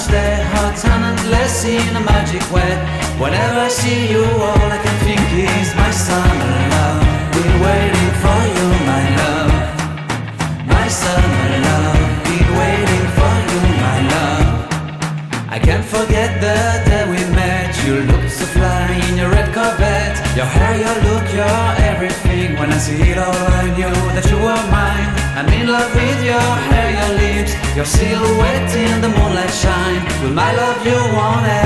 touch their hearts unless in a magic way. Whenever I see you, all I can think is my summer love. Been waiting for you, my love. My summer love. Been waiting for you, my love. I can't forget the day we met. You looked so fly in your red Corvette. Your hair, your look, your everything. When I see it all, I knew that you were mine. I'm in love with your hair, your lips, your silhouette in the moonlight shine. With my love, you won't ever